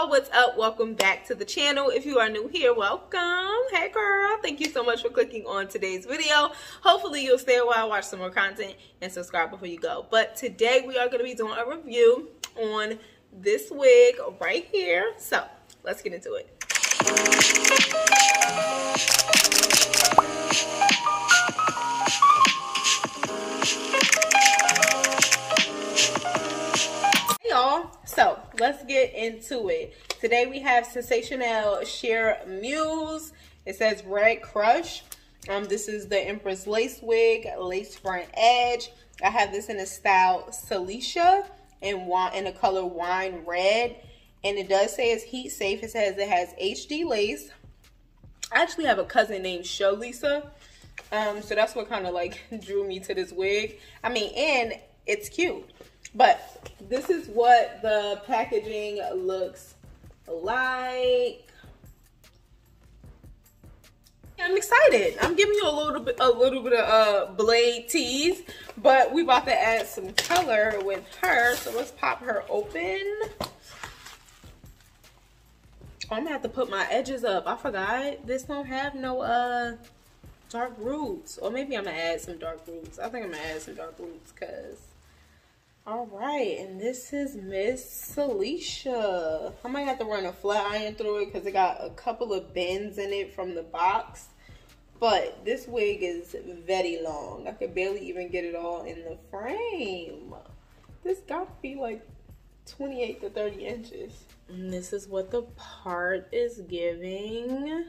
y'all, what's up? Welcome back to the channel. If you are new here, welcome. Hey girl, thank you so much for clicking on today's video. Hopefully you'll stay a while, watch some more content, and subscribe before you go. But today we are going to be doing a review on this wig right here, so let's get into it. Hey y'all, so let's get into it. Today we have Sensationnel Shear Muse. It says Red Crush. This is the Empress lace wig, lace front edge. I have this in the style Salisha in the color wine red. And it does say it's heat safe. It says it has HD lace. I actually have a cousin named Salisha. So that's what kind of like drew me to this wig. I mean, and it's cute. But this is what the packaging looks like. I'm excited. I'm giving you a little bit of blade tease, but we about to add some color with her. So let's pop her open. I'm gonna have to put my edges up. I forgot this don't have no dark roots, or maybe I'm gonna add some dark roots. I think I'm gonna add some dark roots, cause. All right, and this is Miss Salisha. I might have to run a flat iron through it because it got a couple of bends in it from the box. But this wig is very long. I could barely even get it all in the frame. This got to be like 28 to 30 inches. And this is what the part is giving.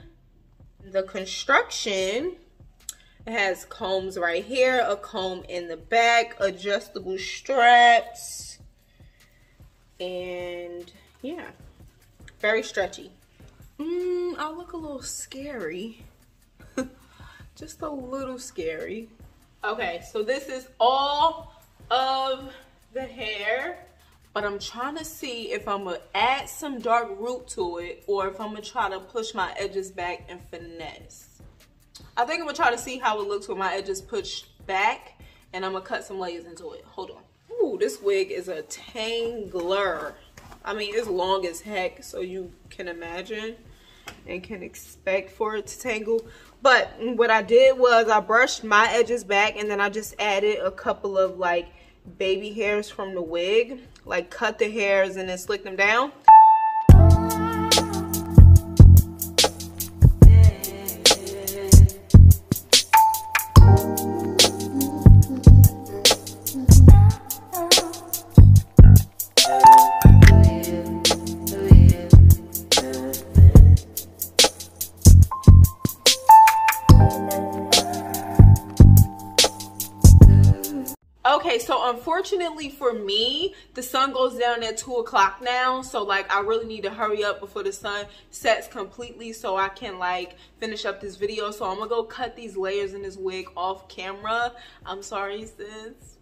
The construction. It has combs right here, a comb in the back, adjustable straps, and yeah, very stretchy. I look a little scary. Just a little scary. Okay, so this is all of the hair, but I'm trying to see if I'm gonna add some dark root to it or if I'm gonna try to push my edges back and finesse. I think I'm gonna try to see how it looks with my edges pushed back, and I'm gonna cut some layers into it. Hold on. Ooh, this wig is a tangler. I mean, it's long as heck, so you can imagine and can expect for it to tangle. But what I did was I brushed my edges back, and then I just added a couple of like baby hairs from the wig, like cut the hairs and then slick them down. Okay, so unfortunately for me, the sun goes down at 2 o'clock now, so like I really need to hurry up before the sun sets completely so I can like finish up this video. So I'm gonna go cut these layers in this wig off camera. I'm sorry, sis.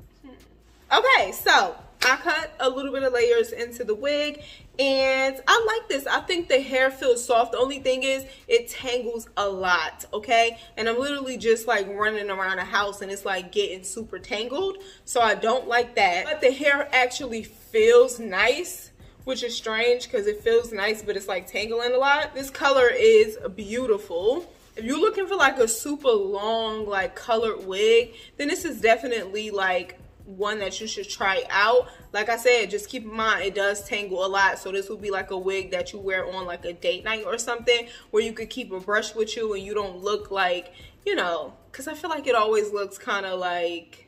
Okay, so I cut a little bit of layers into the wig, and I like this. I think the hair feels soft. The only thing is it tangles a lot, okay? And I'm literally just like running around the house and it's like getting super tangled, so I don't like that. But the hair actually feels nice, which is strange because it feels nice, but it's like tangling a lot. This color is beautiful. If you're looking for like a super long like colored wig, then this is definitely like one that you should try out. Like I said, just keep in mind it does tangle a lot, so this would be like a wig that you wear on like a date night or something where you could keep a brush with you and you don't look like, you know, because I feel like it always looks kind of like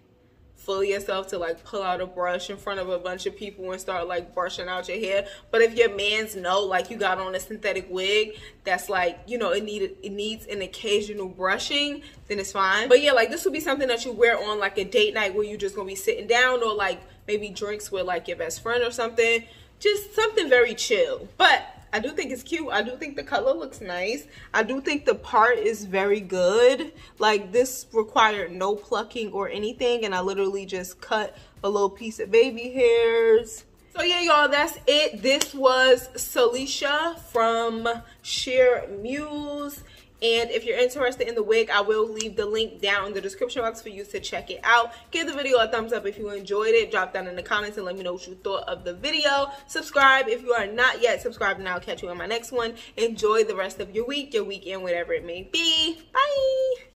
fool yourself to like pull out a brush in front of a bunch of people and start like brushing out your hair. But if your man's know like you got on a synthetic wig that's like, you know, it needs an occasional brushing, then it's fine. But yeah, like this would be something that you wear on like a date night where you're just gonna be sitting down, or like maybe drinks with like your best friend or something. Just something very chill. But I do think it's cute. I do think the color looks nice. I do think the part is very good. Like this required no plucking or anything, and I literally just cut a little piece of baby hairs. So yeah, y'all, that's it. This was Salisha from Shear Muse, And if you're interested in the wig, I will leave the link down in the description box for you to check it out. Give the video a thumbs up if you enjoyed it. Drop down in the comments and let me know what you thought of the video. Subscribe if you are not yet subscribed, and I'll catch you in my next one. Enjoy the rest of your week, your weekend, whatever it may be. Bye!